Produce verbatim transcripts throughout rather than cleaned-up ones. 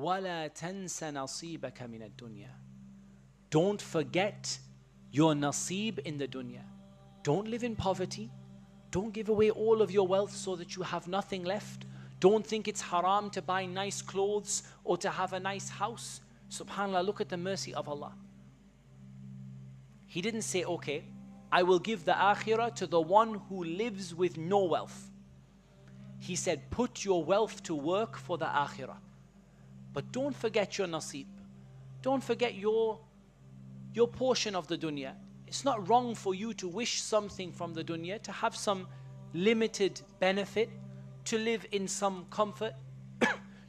وَلَا تَنْسَ نَصِيبَكَ مِنَ الدُّنْيَا. Don't forget your nasib in the dunya. Don't live in poverty. Don't give away all of your wealth so that you have nothing left. Don't think it's haram to buy nice clothes or to have a nice house. SubhanAllah, look at the mercy of Allah. He didn't say, okay, I will give the akhirah to the one who lives with no wealth. He said, put your wealth to work for the akhirah. But don't forget your nasib. Don't forget your, your portion of the dunya. It's not wrong for you to wish something from the dunya, to have some limited benefit, to live in some comfort,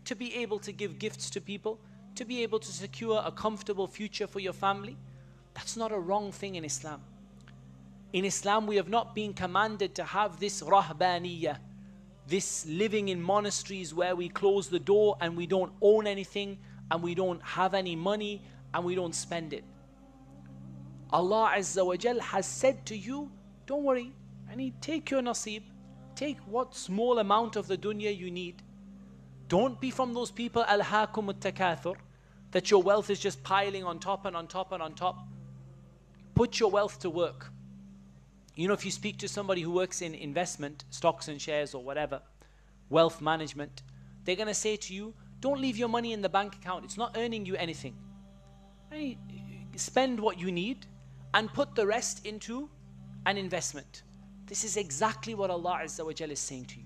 to be able to give gifts to people, to be able to secure a comfortable future for your family. That's not a wrong thing in Islam. In Islam, we have not been commanded to have this rahbaniya, this living in monasteries where we close the door and we don't own anything and we don't have any money and we don't spend it. Allah Azza wa Jalla has said to you, don't worry, I need take your nasib, take what small amount of the dunya you need. Don't be from those people, alhaakum at-takathur, that your wealth is just piling on top and on top and on top. Put your wealth to work. You know, if you speak to somebody who works in investment, stocks and shares or whatever, wealth management, they're going to say to you, don't leave your money in the bank account. It's not earning you anything. Hey, spend what you need and put the rest into an investment. This is exactly what Allah Azza wa Jalla is saying to you.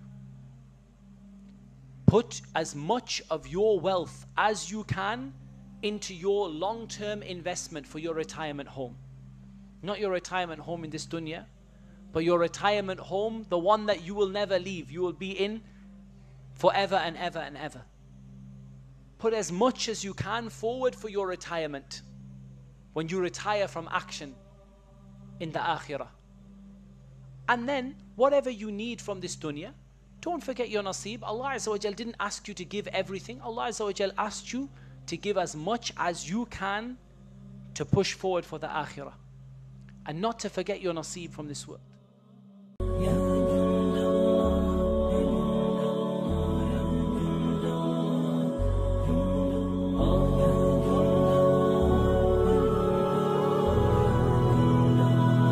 Put as much of your wealth as you can into your long-term investment for your retirement home. Not your retirement home in this dunya, but your retirement home, the one that you will never leave. You will be in forever and ever and ever. Put as much as you can forward for your retirement. When you retire from action in the akhirah. And then, whatever you need from this dunya, don't forget your nasib. Allah Azza wa Jalla didn't ask you to give everything. Allah Azza wa Jalla asked you to give as much as you can to push forward for the akhirah. And not to forget your nasib from this world. Yeah.